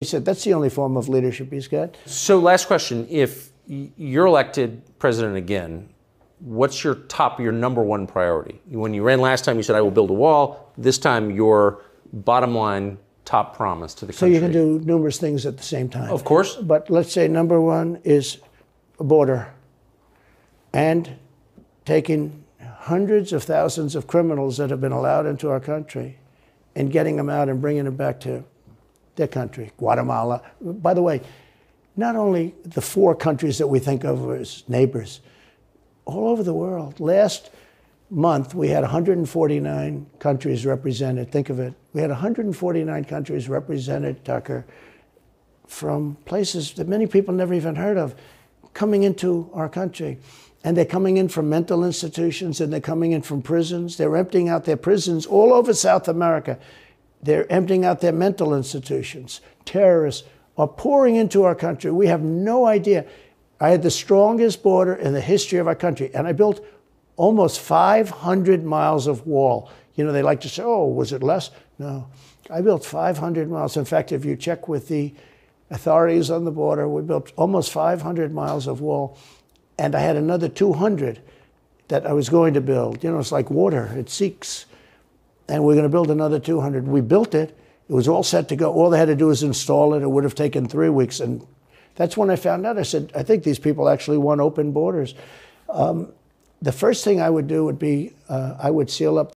He said that's the only form of leadership he's got. So last question, if you're elected president again, what's your number one priority? When you ran last time, you said, I will build a wall. This time, your bottom line top promise to the country. So you can do numerous things at the same time. Of course. But let's say number one is a border and taking hundreds of thousands of criminals that have been allowed into our country and getting them out and bringing them back to their country, Guatemala. By the way, not only the four countries that we think of as neighbors, all over the world. Last month, we had 149 countries represented. Think of it. We had 149 countries represented, Tucker, from places that many people never even heard of, coming into our country. And they're coming in from mental institutions, and they're coming in from prisons. They're emptying out their prisons all over South America. They're emptying out their mental institutions. Terrorists are pouring into our country. We have no idea. I had the strongest border in the history of our country, and I built almost 500 miles of wall. You know, they like to say, oh, was it less? No, I built 500 miles. In fact, if you check with the authorities on the border, we built almost 500 miles of wall, and I had another 200 that I was going to build. You know, it's like water, it seeks, and we're going to build another 200. We built it. It was all set to go. All they had to do was install it. It would have taken 3 weeks, and that's when I found out. I said, I think these people actually want open borders. The first thing I would do would be I would seal up